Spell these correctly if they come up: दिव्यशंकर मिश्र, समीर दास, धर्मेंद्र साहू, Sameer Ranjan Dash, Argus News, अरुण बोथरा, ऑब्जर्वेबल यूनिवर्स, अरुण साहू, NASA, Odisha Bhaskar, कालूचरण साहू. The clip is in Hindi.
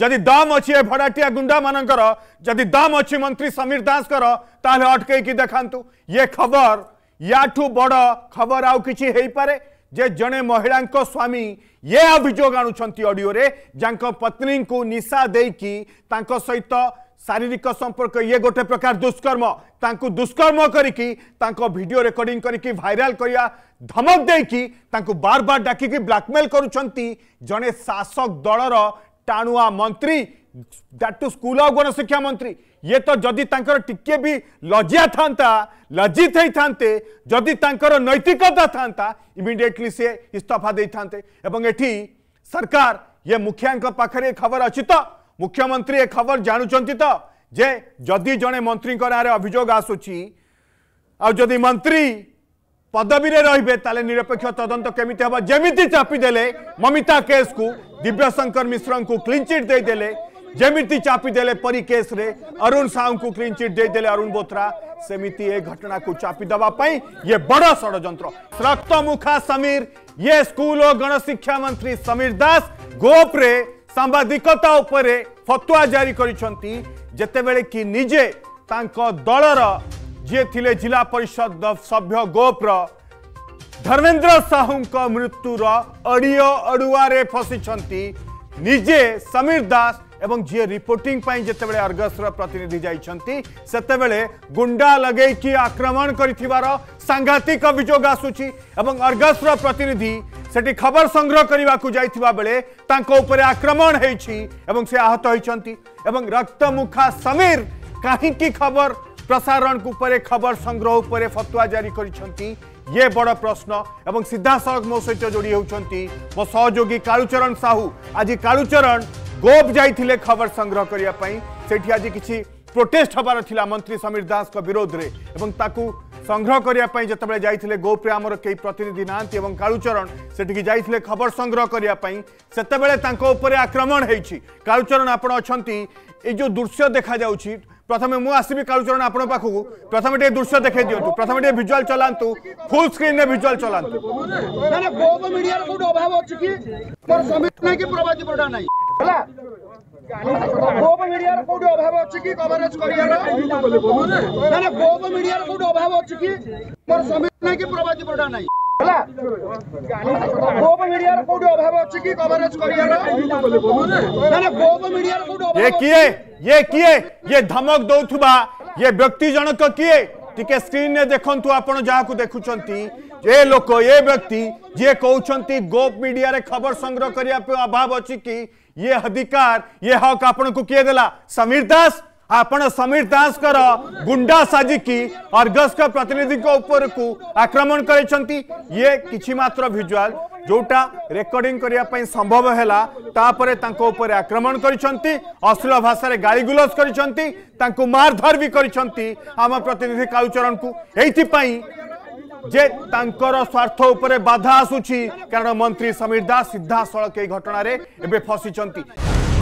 जदि दम अच्छी भड़ाटिया गुंडा मानकर जदि दम अच्छी मंत्री समीर दास कर ताले अटकई देखांतु ये खबर याठू बड़ खबर आउ किछि हेई पारे जे जने महिला स्वामी ये अभियोग आणुछंती ऑडियो रे जांको पत्नी को निशा देकी तांको सहित शारीरिक संपर्क ये गोटे प्रकार दुष्कर्म तांको दुष्कर्म करिकी तांको वीडियो रिकॉर्डिंग करिकी वायरल करिया धमक देकी तांको बार बार डाकिकी ब्लैकमेल करूछंती जने शासक दलर टाणुआ मंत्री दैट टू स्कूल और गण शिक्षा मंत्री ये तो जदि तांकर टिके भी लज्या था लज्जित होते जदि तांकर नैतिकता था इमिडिएटली से इस्तीफा दे थांते एवं एठी सरकार ये मुखिया पाखे खबर अच्छी तो मुख्यमंत्री ए खबर जानुंट तो जे जदि जड़े मंत्री ना अभियोग आसूची आदि मंत्री पदवी रे ताले निरपेक्ष तदंत केमी हम जमी चापीदेले ममिता केस को दिव्यशंकर मिश्र को क्लीन चिट देदेले जमी चापीदेले परी केस रे अरुण साहू को क्लीन चिट देदेले अरुण बोथरा सेमिति ए घटना को चापी दवाई ये बड़ षड्यंत्र रक्तमुखा समीर ये स्कूल और गण शिक्षा मंत्री समीर दास गोप रे सांबादिकता उपरे फतुआ जारी करिसंती जेतेबेले कि निजे तांको दलर जे थिले जिला परिषद सभ्य गोप्र धर्मेंद्र साहू का मृत्युर अडियो अड़ुआरे फसिछंती निजे समीर दास एवं जी रिपोर्टिंग पाई जेतेबेले अर्गस प्रतिनिधि जाइछंती सेतेबेले गुंडा लगे कि आक्रमण करिथिबार सांघातिक अभियोग आसुची एवं अर्गस प्रतिनिधि सेठी खबर संग्रह करने जाइथिबा बेले तांको ऊपर आक्रमण होईछि एवं से आहत होईछंती एवं रक्तमुखा समीर काहिंकी खबर प्रसारण ऊपर खबर संग्रह ऊपर फतुआ जारी करिछंती ये बड़ प्रश्न एवं सीधा सड़क मो सहित जोड़ी होउछंती मो सहयोगी कालूचरण साहू आज कालूचरण गोप जाइथिले खबर संग्रह करिया पई सेठी आज किछि प्रोटेस्ट हबार थिला मंत्री समीर दास को विरोध रे एवं ताकू संग्रह करिया पई जतबेले जाइथिले गोप रे हमर केई प्रतिनिधि नांती एवं कालूचरण सेठी जाइथिले खबर संग्रह करिया पई सेतेबेले तांको ऊपर आक्रमण हेछि कालूचरण आपण अछंती ए जो दृश्य देखा जाउछि प्रथम मु आसबी कालूचरण आपण पाखू प्रथम टे दृश्य देखे दियंतु प्रथम टे विजुअल चलांतु फुल स्क्रीन रे विजुअल चलांतु माने गोब मीडिया रे कोड अभाव अछि कि पर समिति नै कि प्रभाजी बडा नै हला गोब मीडिया रे कोड अभाव अछि कि कवरेज करिया माने गोब मीडिया रे कोड अभाव अछि कि पर समिति नै कि प्रभाजी बडा नै हला गोब मीडिया रे कोड अभाव अछि कि कवरेज करिया माने गोब मीडिया रे कोड अभाव ये किए ये धमक दौथुबा ये व्यक्ति जनक किए टिके स्क्रीन रे देखंतु आपण जाहाकु देखुचंती जे लोक ये व्यक्ति जे कहउचंती गोप मीडिया रे खबर संग्रह करिया पे अभाव अछि कि ये अधिकार ये हक आपण को किए देला समीर दास आपण समीर दास कर गुंडा साजी की अर्गस का प्रतिनिधि को ऊपर को आक्रमण करैचंती ये किछि मात्र विजुअल जोटा रेकॉर्डिंग करिया पई संभव हैला तापरे तांको ऊपर आक्रमण करिसंती अश्लील भाषा रे गाली गुलज करिसंती तांको मारधर भी करिसंती आम प्रतिनिधि कालूचरण को एथि पई जे तांकर स्वार्थ ऊपर बाधा आसुछि कारण मंत्री समीर दास सीधा सड़क घटना रे एबे फसिसंती।